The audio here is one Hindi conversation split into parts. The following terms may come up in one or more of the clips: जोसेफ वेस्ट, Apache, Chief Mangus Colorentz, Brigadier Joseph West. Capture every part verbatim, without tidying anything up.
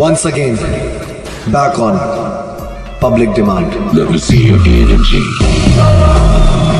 Once again, back on public demand. Level C of agency.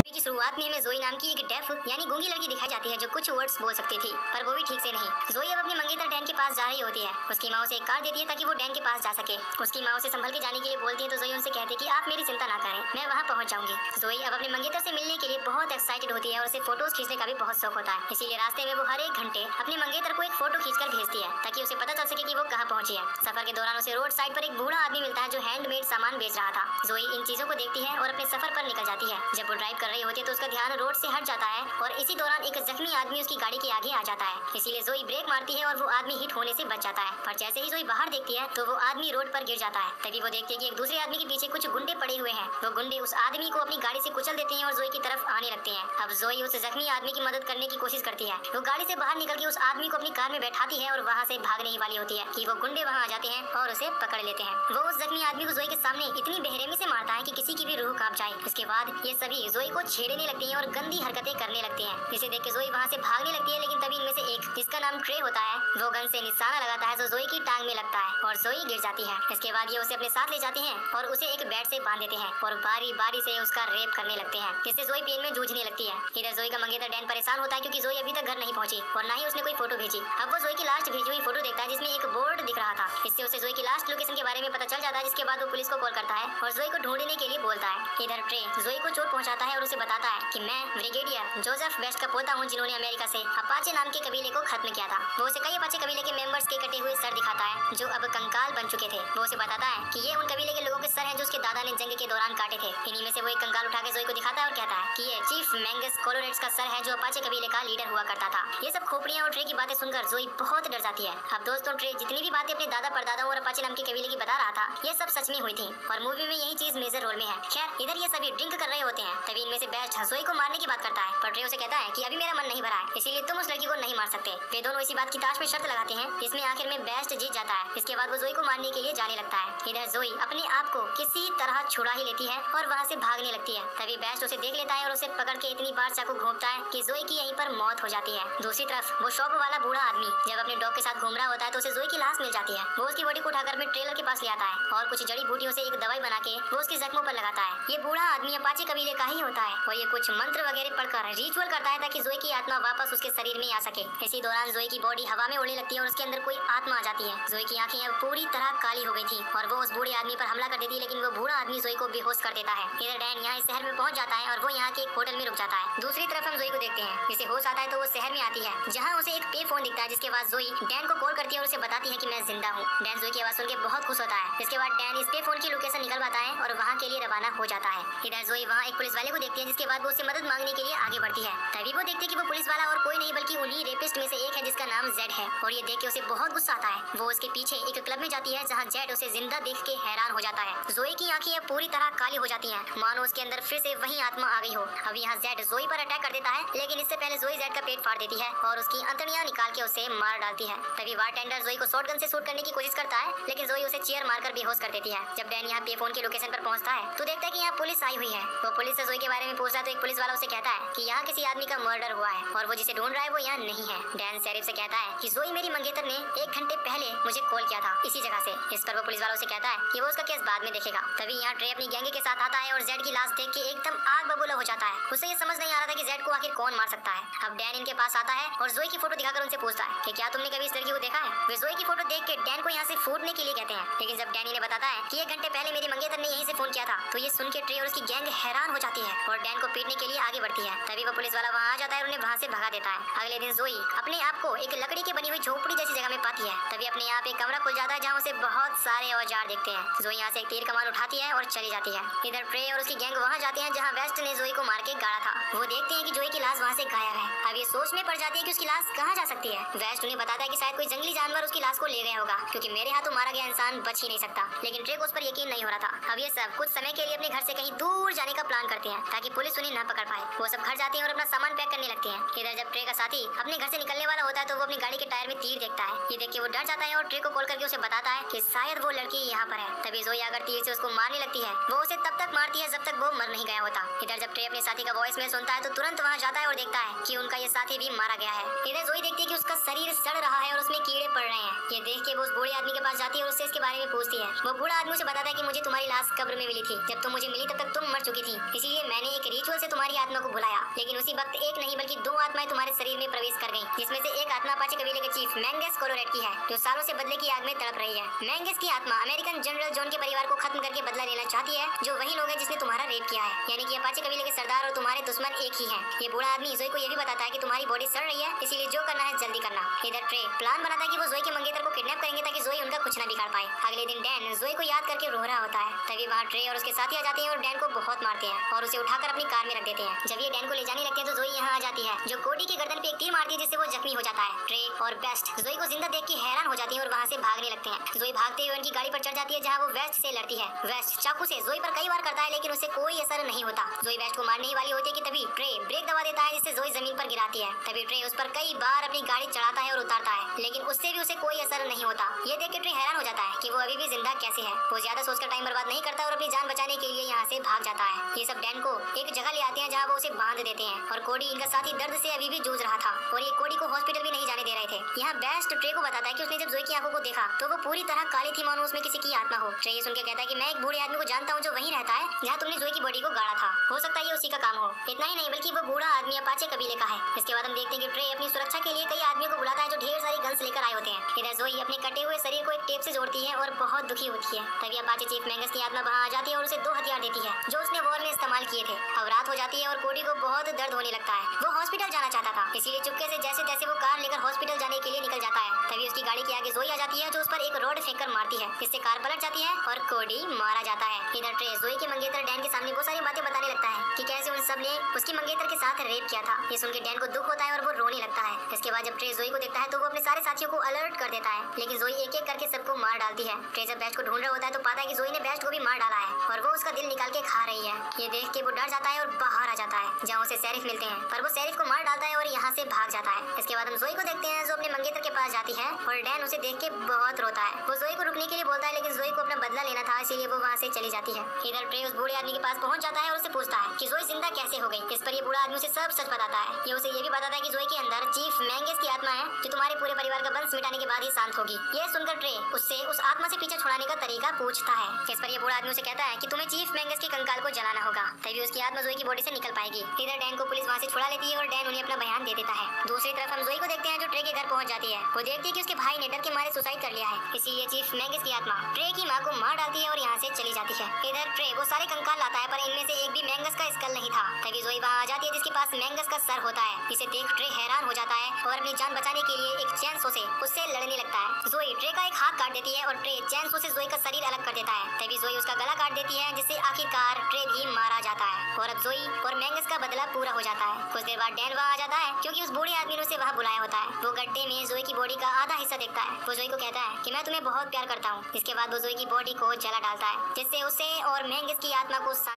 की शुरुआत में हमें जोई नाम की एक डेफ यानी गूंगी लड़की दिखाई जाती है जो कुछ वर्ड्स बोल सकती थी, पर वो भी ठीक से नहीं। जोई अब अपने मंगेतर डैन के पास जा रही होती है। उसकी माँ उसे एक कार देती है ताकि वो डैन के पास जा सके। उसकी माँ उसे संभल के जाने के लिए बोलती है तो जोई उनसे कहती है कि आप मेरी चिंता ना करें, मैं वहाँ पहुँच जाऊंगी। जोई अब अपने मंगेतर से मिलने के लिए बहुत एक्साइटेड होती है और उसे फोटोज खींचने का भी बहुत शौक होता है। इसीलिए रास्ते में वो हर एक घंटे अपने मंगेतर को एक फोटो खींचकर भेजती है ताकि उसे पता चल सके कि वो कहाँ पहुँची है। सफर के दौरान उसे रोड साइड पर एक बूढ़ा आदमी मिलता है जो हैंडमेड सामान बेच रहा था। जोई इन चीजों को देखती है और अपने सफर पर निकल जाती है। जब वो ड्राइव कर रही होती है तो उसका ध्यान रोड से हट जाता है और इसी दौरान एक जख्मी आदमी उसकी गाड़ी के आगे आ जाता है। इसीलिए जोई ब्रेक मारती है और वो आदमी हिट होने से बच जाता है, पर जैसे ही जोई बाहर देखती है तो वो आदमी रोड पर गिर जाता है। तभी वो देखती है कि एक दूसरे आदमी के पीछे कुछ गुंडे पड़े हुए हैं। वो गुंडे उस आदमी को अपनी गाड़ी से कुचल देते हैं और जोई की तरफ आने लगते हैं। अब जोई उस जख्मी आदमी की मदद करने की कोशिश करती है। वो गाड़ी से बाहर निकल के उस आदमी को अपनी कार में बैठाती है और वहाँ से भागने ही वाली होती है कि वो गुंडे वहाँ आ जाते हैं और उसे पकड़ लेते हैं। वो उस जख्मी आदमी को जोई के सामने इतनी बेरहमी से मारता है कि किसी की भी रूह कांप जाए। उसके बाद ये सभी जोई को छेड़ने लगती हैं और गंदी हरकतें करने लगते हैं। इसे देख के जोई वहाँ से भागने लगती है, लेकिन तभी इनमें से एक, जिसका नाम ट्रे होता है, वो गन से निशाना लगाता है जो जोई की टांग में लगता है और जोई गिर जाती है। इसके बाद ये उसे अपने साथ ले जाते हैं और उसे एक बेड से बांध देते हैं और बारी बारी से उसका रेप करने लगते हैं, जिससे जोई पेन में जूझने लगती है। इधर जोई का मंगेतर डैन परेशान होता है क्योंकि जोई अभी तक घर नहीं पहुंची और न ही उसने कोई फोटो भेजी। अब वो जोई की लास्ट भेजी हुई फोटो देखता है जिसमें एक बोर्ड दिख रहा था। इससे उसे जोई की लास्ट लोकेशन के बारे में पता चल जाता है, जिसके बाद वो पुलिस को कॉल करता है और जोई को ढूंढने के लिए बोलता है। इधर ट्रे जोई को चोट पहुंचाता है और उसे बताता है कि मैं ब्रिगेडियर जोसेफ वेस्ट का पोता हूं, जिन्होंने अमेरिका से अपाचे नाम के कबीले को खत्म किया था। वो उसे कई अपाचे कबीले के मेंबर्स के कटे हुए सर दिखाता है जो अब कंकाल बन चुके थे। वो उसे बताता है कि ये उन कबीले के लोगों के सर है जो उसके दादा ने जंग के दौरान काटे थे। इन्हीं में से वो एक कंकाल उठा के जोई को दिखाता है और कहता है कि ये चीफ मैंगस कोलोरेंट्स का सर है जो अपाचे कबीले का लीडर हुआ करता था। ये सब खोपड़ियाँ और ट्रे की बातें सुनकर जोई बहुत डर जाती है। अब दोस्तों, ट्रे जितनी भी बातें अपने दादा परदादा और अपाचे नाम के कबीले की बता रहा था, ये सब सच में हुई थी और मूवी में यही चीज मेजर रोल में है। खैर, इधर ये सभी ड्रिंक कर रहे होते हैं। तभी इनमें से बेस्ट जोई को मारने की बात करता है, पर ट्रे उसे कहता है कि अभी मेरा मन नहीं भरा है, इसीलिए तुम उस लड़की को नहीं मार सकते। वे दोनों इसी बात की ताश में शर्त लगाते हैं, जिसमें आखिर में बेस्ट जीत जाता है। इसके बाद वो जोई को मारने के लिए जाने लगता है। इधर जोई अपने आप को किसी तरह छुड़ा ही लेती है और वहाँ से भागने लगती है। तभी बेस्ट उसे देख लेता है और उसे पकड़ के इतनी बार चाकू घोंपता है कि जोई की यहीं पर मौत हो जाती है। दूसरी तरफ वो शॉप वाला बूढ़ा आदमी जब अपने डॉग के साथ घूम रहा होता है तो उसे जोई की लाश मिल जाती है। वो उसकी बॉडी को उठाकर में ट्रेलर के पास ले आता है और कुछ जड़ी बूटियों से एक दवाई बना के वो उसके जख्मों पर लगाता है। ये बूढ़ा आदमी अपाचे कबीले का ही होता है और ये कुछ मंत्र वगैरह पढ़कर रिचुअल करता है ताकि जोई की आत्मा वापस उसके शरीर में आ सके। इसी दौरान जोई की बॉडी हवा में उड़ने लगती है और उसके अंदर कोई आत्मा आ जाती है। जोई की आंखें अब पूरी तरह काली हो गई थी और वो उस बूढ़े आदमी पर हमला कर देती है, लेकिन वो बूढ़ा आदमी जोई को बेहोश कर देता है। इधर डैन यहाँ इस शहर में पहुंच जाता है और वो यहाँ के एक होटल में रुक जाता है। दूसरी तरफ हम जोई को देखते हैं। इसे होश आता है तो वो शहर में आती है जहाँ उसे एक पे फोन दिखता है, जिसके बाद जोई डैन को कॉल करती है और उसे बताती है कि मैं जिंदा हूँ। डैन जोई की आवाज सुनकर बहुत खुश होता है। इसके बाद डैन इस पे फोन की लोकेशन निकलवाता है और वहाँ के लिए रवाना हो जाता है। इधर जोई वहाँ एक पुलिस वाले को देखती है, जिसके बाद वो उससे मदद मांगने के लिए आगे बढ़ती है। तभी वो देखती है कि वो पुलिस वाला और कोई नहीं बल्कि उन्हीं रेपिस्ट में से एक है जिसका नाम जेड है और ये देख के उसे बहुत गुस्सा आता है। वो उसके पीछे एक क्लब में जाती है जहाँ जेड उसे जिंदा देख के हैरान हो जाता है। जोई की आँखें पूरी तरह काली हो जाती है, मानो उसके अंदर फिर से वही आत्मा आ गई हो। अब यहाँ जेड जोई पर अटैक कर देता है, लेकिन इससे पहले जोई जेड का पेट फाड़ देती है और उसकी अंतड़ियाँ निकाल के उसे मार डालती है। तभी वारटेंडर जोई को शॉटगन से शूट करने की कोशिश करता है, लेकिन जोई उसे चेयर मारकर बेहोश कर देती है। जब डैन यहाँ पे फोन की लोकेशन पर पहुँचता है तो देखता है कि यहाँ पुलिस आई हुई है। वो पुलिस से जोई के बारे में पूछता है तो एक पुलिस वाला उसे कहता है कि यहाँ किसी आदमी का मर्डर हुआ है और वो जिसे ढूंढ रहा है वो यहाँ नहीं है। डैन शरीफ से कहता है कि जोई मेरी मंगेतर ने एक घंटे पहले मुझे कॉल किया था इसी जगह से। इस पर वो पुलिस वाला उसे कहता है कि वो उसका केस बाद में देखेगा। तभी यहाँ ट्रे अपनी गैंग के साथ आता है और जेड की लाश देख के एकदम आग बबूला हो जाता है। उसे ये समझ नहीं आ रहा था कि जेड को आखिर कौन मार सकता है। अब डैन इनके पास आता है और जोई की फोटो दिखाकर उनसे पूछता है कि क्या तुमने कभी इस लड़की को देखा है। वे जोई की फोटो देख के डैन को यहाँ से फूटने के लिए कहते हैं, लेकिन जब डैन इन्हें बताता है कि एक घंटे पहले मेरी मंगेतर ने यहीं से फोन किया था तो ये सुन के ट्रे और उसकी गैंग हैरान हो जाती है और डैन को पीटने के लिए आगे बढ़ती है। तभी वो पुलिस वाला वहाँ आ जाता है और उन्हें वहाँ से भगा देता है। अगले दिन जोई अपने आप को एक लकड़ी की बनी हुई झोपड़ी जैसी जगह में पाती है। तभी अपने आप एक कमरा खुल जाता है जहाँ उसे बहुत सारे औजार देखते हैं। जोई यहाँ से एक तीर कमान उठाती है और चली जाती है। इधर ट्रे और उसकी गैंग वहाँ जाते हैं जहाँ वेस्ट ने जोई को मार के गाड़ा था। वो देखते हैं कि जोई की लाश वहाँ से गायब है। अब ये सोच में पड़ जाती है कि उसकी लाश कहाँ जा सकती है। वेस्ट उन्हें बताता है कि शायद कोई जंगली जानवर उसकी लाश को ले गया होगा, क्योंकि मेरे हाथों मारा गया इंसान बच ही नहीं सकता। लेकिन ट्रे को उस पर यकीन नहीं हो रहा था। अब ये सब कुछ समय के लिए अपने घर से कहीं दूर जाने का प्लान करते हैं ताकि पुलिस उन्हें न पकड़ पाए। वो सब घर जाते हैं और अपना सामान पैक करने लगते हैं। मेरा जब ट्रे का साथी अपने घर से निकलने वाला होता है तो वो अपनी गाड़ी के टायर में तीर देखता है। ये देख के वो डर जाता है और ट्रे को कॉल करके उसे बताता है कि शायद वो लड़की यहाँ पर है। तभी जोया अगर तीर से उसको मारने लगती है। वो उसे तब तक मारती है जब तक वो मर नहीं गया होता। इधर जब ट्रे अपने साथी का वॉइस में सुनता है तो तुरंत वहाँ जाता है और देखता है कि उनका ये साथी भी मारा गया है। इधर जोई देखती है कि उसका शरीर सड़ रहा है और उसमें कीड़े पड़ रहे हैं। ये देख के वो उस बूढ़े आदमी के पास जाती है और उससे इसके बारे में पूछती है। वो बूढ़ा आदमी उसे बताता है कि मुझे तुम्हारी लाश कब्र में मिली थी, जब तुम मुझे मिली तब तक तुम मर चुकी थी, इसीलिए मैंने एक रिचुअल से तुम्हारी आत्मा को बुलाया। लेकिन उसी वक्त एक नहीं बल्कि दो आत्माएं तुम्हारे शरीर में प्रवेश कर गयी, जिसमें से एक आत्मा अपाचे कबीले के चीफ मैंगस कोलोरेंट की है जो सालों से बदले की आग में तड़प रही है। मैंगस की आत्मा अमेरिकन जनरल जॉन के परिवार को खत्म करके बदला लेना चाहती है, जो वही लोग है जिसने तुम्हारा रेप किया है, यानी कि अपाचे कबीले के सरदार और तुम्हारे दुश्मन एक ही है। ये बूढ़ा आदमी जोई को ये भी बताता है कि तुम्हारी बॉडी सड़ रही है, इसीलिए जो करना है जल्दी करना। इधर ट्रे प्लान बनाता है कि वो जोई के मंगेतर को किडनैप करेंगे ताकि जोई उनका कुछ ना बिगाड़ पाए। अगले दिन डैन जोई को याद करके रो रहा होता है। तभी वहाँ ट्रे और उसके साथी आ जाते हैं और डैन को बहुत मारते हैं और उसे उठाकर अपनी कार में रख देते हैं। जब ये डैन को ले जाने लगते हैं तो जोई यहाँ आ जाती है, जो कोडी के गर्दन पे एक तीर मारती है जिससे वो जख्मी हो जाता है। ट्रे और बेस्ट जोई को जिंदा देख के हैरान हो जाती है और वहाँ से भागने लगते हैं। जोई भागते हुए उनकी गाड़ी पर चढ़ जाती है जहाँ वो वेस्ट से लड़ती है। वेस्ट चाकू से जोई पर कई बार करता है लेकिन उसे कोई असर नहीं होता। जोई वेस्ट को मारने वाली होती है कि तभी ट्रे ब्रेक दबा देता है जिससे जोई जमीन पर गिराती है। तभी ट्रे उस पर कई बार अपनी गाड़ी चढ़ाता है और उतारता है लेकिन उससे भी उसे कोई असर नहीं होता। ये देख के ट्रे हैरान हो जाता है कि वो अभी भी जिंदा कैसे है। वो ज्यादा सोचकर टाइम बर्बाद नहीं करता और अपनी जान बचाने के लिए यहाँ से भाग जाता है। ये सब डैन को एक जगह ले आते हैं जहाँ वो उसे बांध देते हैं और कोडी इनका साथी दर्द से अभी भी जूझ रहा था और ये कोडी को हॉस्पिटल भी नहीं जाने दे रहे थे। यहाँ बेस्ट ट्रे को बताता है कि उसने जब जोई की आंखों को देखा तो वो पूरी तरह काली थी, मानो उसमें किसी की आत्मा हो। ट्रे सुनकर कहता है कि मैं एक बूढ़े आदमी को जानता हूँ जो वहीं रहता है जहाँ तुमने जोई की बॉडी को गाड़ा था, हो सकता है ये उसी का काम हो। इतना ही नहीं बल्कि वो बूढ़ा आदमी अपाचे कबीले का है। इसके बाद हम देखते हैं कि ट्रे अपनी सुरक्षा के लिए कई आदमियों को बुलाता है जो ढेर सारी गन्स लेकर आए होते हैं। इधर जोई अपने कटे हुए शरीर को एक टेप से जोड़ती है और बहुत दुखी होती है। तभी अपाचे चीफ मैंगस की आत्मा वहाँ आ जाती है और उसे दो हथियार देती है जो उसने वॉर में इस्तेमाल किए थे। अब रात हो जाती है और कोडी को बहुत दर्द होने लगता है। वो हॉस्पिटल जाना चाहता था, इसीलिए चुपके से जैसे तैसे वो कार लेकर हॉस्पिटल जाने के लिए निकल जाता है। तभी उसकी गाड़ी के आगे जोई आ जाती है जो उस पर एक रोड फेंक कर मारती है, इससे कार पलट जाती है और कोडी मारा जाता है। इधर ट्रे जोई के मंगेतर डैन के सामने बहुत सारी बातें बताने लगता है कि कैसे उन सब ने उसकी मंगेतर के साथ रेप किया था। ये सुनकर डैन को दुख होता है और वो रोने लगता है। इसके बाद जब ट्रे जोई को देखता है तो वो अपने सारे साथियों को अलर्ट कर देता है लेकिन जोई एक एक करके सबको मार डालती है। ट्रे जब बेस्ट को ढूंढ रहा होता है तो पाता है कि जोई ने बेस्ट को भी मार डाला है और वो उसका दिल निकाल के खा रही है। ये देख के वो डर जाता है और बाहर आ जाता है जहाँ उसे शरीफ मिलते हैं पर वो शरीफ को मार डालता है और यहाँ से भाग जाता है। इसके बाद हम जोई को देखते हैं जो अपने मंगेतर के पास जाती है और डैन उसे देख के बहुत रोता है। वो जोई को रुकने के लिए बोलता है लेकिन जोई को अपना बदला लेना था, इसीलिए वो वहाँ से चली जाती है। इधर ट्रे उस बूढ़े आदमी के पास पहुँच जाता है और उसे पूछता है कि जोई जिंदा कैसे हो गई। इस पर ये बूढ़ा आदमी उसे सब सच बताता है। ये उसे ये भी बताता है कि जोई के अंदर चीफ मैंगस की आत्मा है जो तुम्हारे पूरे परिवार का वंश मिटाने के बाद ही शांत होगी। ये सुनकर ट्रे उससे उस आत्मा से पीछा छुड़ाने का तरीका पूछता है। इस पर ये बूढ़ा आदमी उसे कहता है कि तुम्हें चीफ मैंगस के कंकाल को जलाना होगा, तभी उसकी आत्मा जोई की बॉडी से निकल पाएगी। इधर डैन को पुलिस वहाँ से छुड़ा लेती है और डैन उन्हें अपना बयान दे देता है। दूसरी तरफ हम जोई को देखते हैं जो ट्रे के घर पहुंच जाती है। वो देखती है कि उसके भाई ने डर के मारे सुसाइड कर लिया है, इसीलिए चीफ मैंगस की आत्मा ट्रे की मां को मार डालती है और यहां से चली जाती है। इधर ट्रे वो सारे कंकाल लाता है पर इनमें से एक भी मैंगस का स्कल नहीं था। तभी जोई वहां आ जाती है जिसके पास मैंगस का सर होता है। इसे देख ट्रे हैरान हो जाता है और अपनी जान बचाने के लिए एक चैनसो से उससे लड़ने लगता है। जोई ट्रे का एक हाथ काट देती है और ट्रे चैनसो से जोई का शरीर अलग कर देता है। तभी जोई उसका गला काट देती है जिससे आखिरकार ट्रे भी मारा जाता है और अब जोई और मैंगस का बदला पूरा हो जाता है। कुछ देर बाद डैन वहाँ आ जाता है क्योंकि उस बूढ़े आदमी ने उसे वहाँ बुलाया होता है। वो गड्ढे में जोई की बॉडी का आधा हिस्सा देखता है। वो जोई को कहता है कि मैं तुम्हें बहुत प्यार करता हूँ। इसके बाद वो जोई की बॉडी को जला डालता है जिससे उसे और मैंगस की आत्मा को